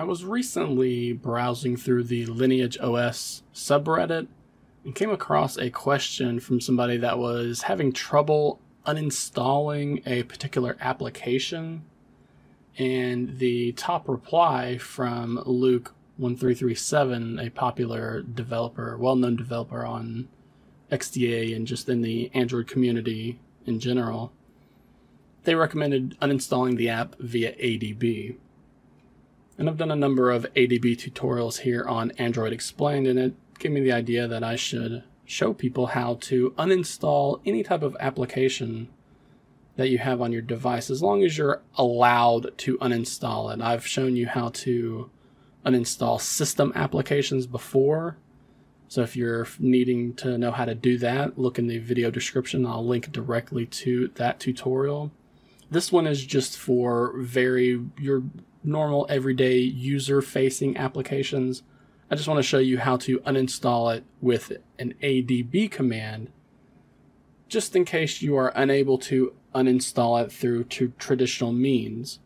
I was recently browsing through the Lineage OS subreddit and came across a question from somebody that was having trouble uninstalling a particular application. And the top reply from Luke1337, a popular developer, well-known developer on XDA and just in the Android community in general, they recommended uninstalling the app via ADB. And I've done a number of ADB tutorials here on Android Explained, and it gave me the idea that I should show people how to uninstall any type of application that you have on your device, as long as you're allowed to uninstall it. I've shown you how to uninstall system applications before, so if you're needing to know how to do that, look in the video description. I'll link directly to that tutorial. This one is just for your normal everyday user-facing applications. I just want to show you how to uninstall it with an ADB command, just in case you are unable to uninstall it through to traditional means.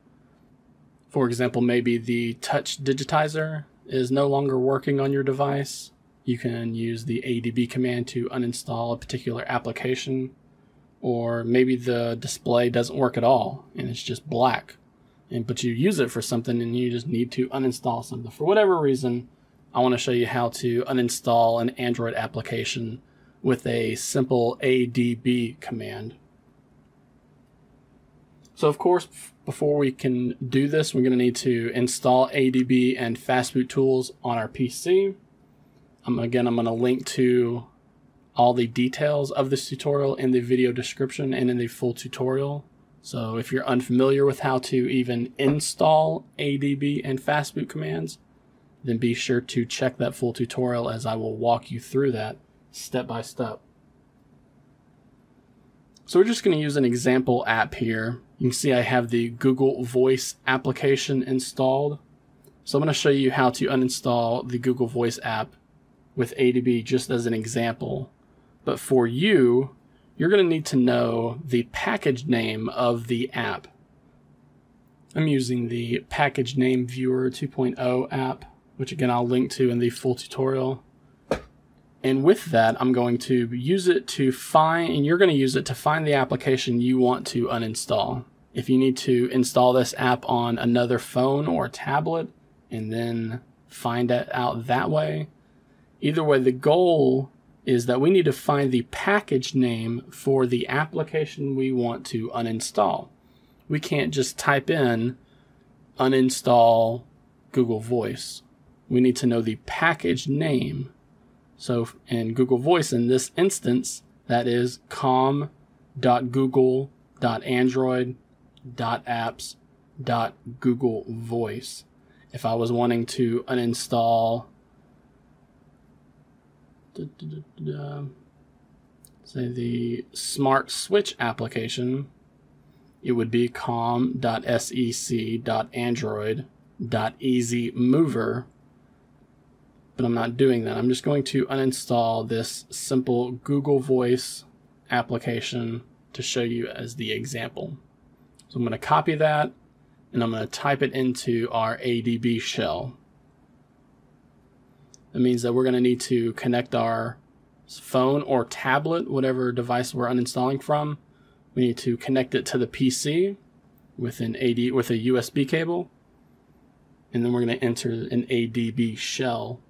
For example, maybe the touch digitizer is no longer working on your device. You can use the ADB command to uninstall a particular application. Or maybe the display doesn't work at all and it's just black, but you use it for something and you just need to uninstall something. For whatever reason, I want to show you how to uninstall an Android application with a simple ADB command. So of course, before we can do this, we're going to need to install ADB and Fastboot tools on our PC. I'm going to link to all the details of this tutorial in the video description and in the full tutorial. So if you're unfamiliar with how to even install ADB and Fastboot commands, then be sure to check that full tutorial, as I will walk you through that step by step. So we're just going to use an example app here. You can see I have the Google Voice application installed. So I'm going to show you how to uninstall the Google Voice app with ADB just as an example. But for you, you're going to need to know the package name of the app. I'm using the Package Name Viewer 2.0 app, which again I'll link to in the full tutorial. And with that, I'm going to use it to find, and you're going to use it to find the application you want to uninstall. If you need to install this app on another phone or tablet and then find it out that way, either way, the goal is that we need to find the package name for the application we want to uninstall. We can't just type in uninstall Google Voice. We need to know the package name. So in Google Voice, in this instance, that is com.google.android.apps.googlevoice. If I was wanting to uninstall, say, the smart switch application, it would be com.sec.android.easymover. But I'm not doing that. I'm just going to uninstall this simple Google Voice application to show you as the example. So I'm going to copy that and I'm going to type it into our ADB shell. That means that we're going to need to connect our phone or tablet, whatever device we're uninstalling from. We need to connect it to the PC with a USB cable. And then we're going to enter an ADB shell.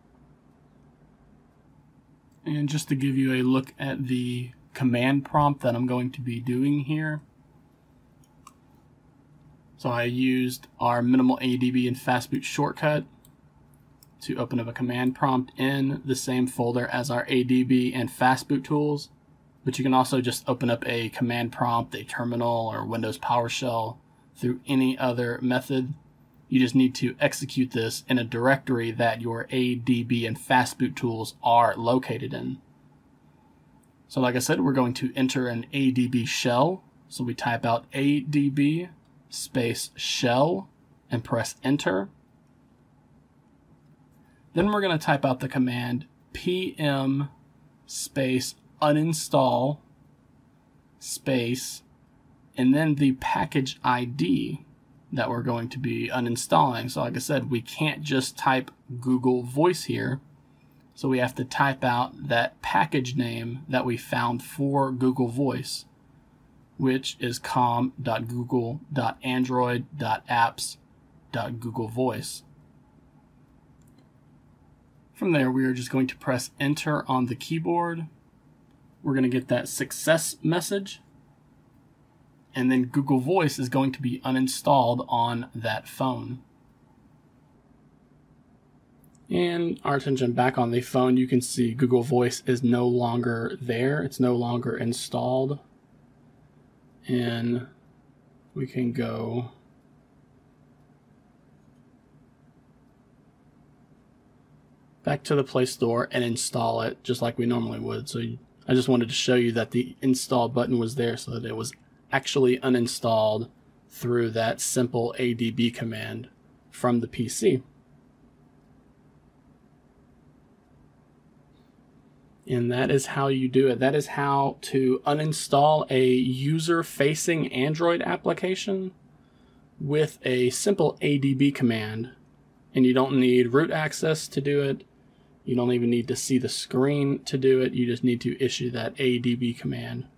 And just to give you a look at the command prompt that I'm going to be doing here. So I used our minimal ADB and Fastboot shortcut to open up a command prompt in the same folder as our ADB and Fastboot tools. But you can also just open up a command prompt, a terminal, or Windows PowerShell through any other method. You just need to execute this in a directory that your ADB and Fastboot tools are located in. So like I said, we're going to enter an ADB shell. So we type out ADB space shell and press enter. Then we're going to type out the command PM space uninstall space and then the package ID. that we're going to be uninstalling. So like I said, we can't just type Google Voice here. So we have to type out that package name that we found for Google Voice, which is com.google.android.apps.googlevoice. From there, we are just going to press enter on the keyboard. We're going to get that success message. And then Google Voice is going to be uninstalled on that phone. And our attention back on the phone, you can see Google Voice is no longer there. It's no longer installed. And we can go back to the Play Store and install it just like we normally would. So I just wanted to show you that the install button was there so that it was actually uninstalled through that simple ADB command from the PC. And that is how you do it. That is how to uninstall a user-facing Android application with a simple ADB command. And you don't need root access to do it. You don't even need to see the screen to do it. You just need to issue that ADB command.